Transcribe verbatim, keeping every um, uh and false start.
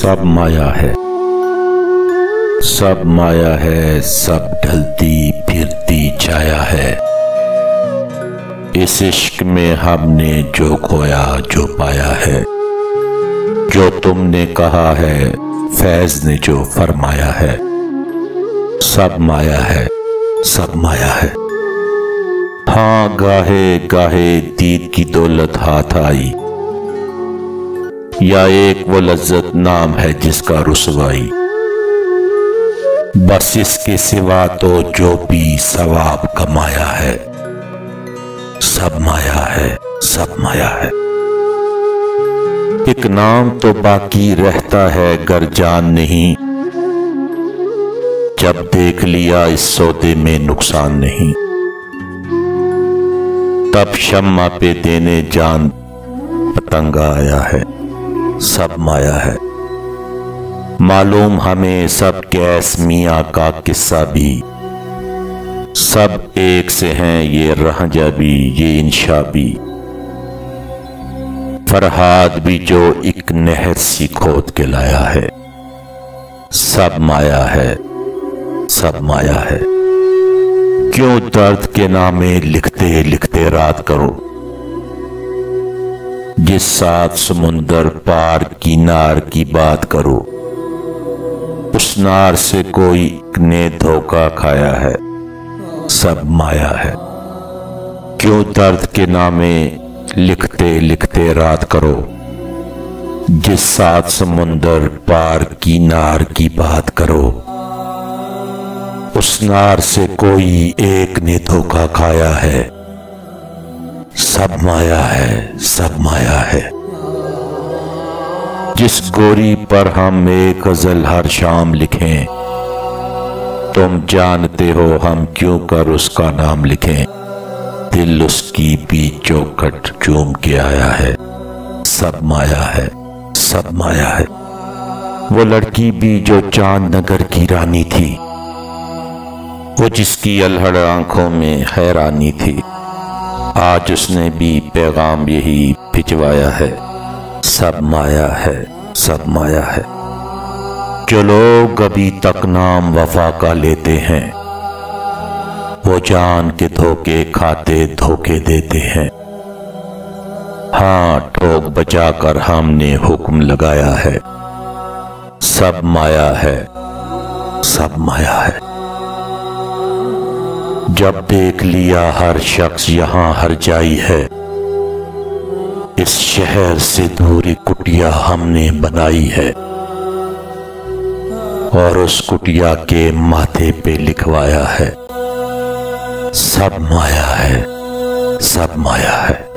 सब माया है, सब माया है, सब ढलती फिरती छाया है। इस इश्क में हमने जो खोया जो पाया है, जो तुमने कहा है फैज़ ने जो फरमाया है, सब माया है, सब माया है। हाँ गाहे गाहे दीद की दौलत हाथ आई, या एक वो लज्जत नाम है जिसका रुसवाई। बस इसके सिवा तो जो भी सवाब कमाया है, सब माया है, सब माया है। एक नाम तो बाकी रहता है गर जान नहीं, जब देख लिया इस सौदे में नुकसान नहीं। तब शम्मा पे देने जान पतंगा आया है, सब माया है। मालूम हमें सब कैस मियाँ का किस्सा भी, सब एक से हैं ये रहजा भी ये इंशा भी। फरहाद भी जो एक नहर सी खोद के लाया है, सब माया है, सब माया है। क्यों दर्द के नामे लिखते लिखते रात करो, जिस साथ समुंदर पार की नार की बात करो। उस नार से कोई ने धोखा खाया है, सब माया है। क्यों दर्द के नामे लिखते लिखते रात करो, जिस साथ समुंदर पार की नार की बात करो। उस नार से कोई एक ने धोखा खाया है, सब माया है, सब माया है। जिस गोरी पर हम एक गजल हर शाम लिखें, तुम जानते हो हम क्यों कर उसका नाम लिखें। दिल उसकी भी चौखट चूम के आया है, सब माया है, सब माया है। वो लड़की भी जो चांद नगर की रानी थी, वो जिसकी अलहड़ आंखों में हैरानी थी, आज उसने भी पैगाम यही भिजवाया है, सब माया है, सब माया है। जो लोग अभी तक नाम वफा का लेते हैं, वो जान के धोखे खाते धोखे देते हैं। हाँ ठोक बचाकर हमने हुक्म लगाया है, सब माया है, सब माया है। जब देख लिया हर शख्स यहाँ हर जाई है, इस शहर से दूरी कुटिया हमने बनाई है, और उस कुटिया के माथे पे लिखवाया है, सब माया है, सब माया है।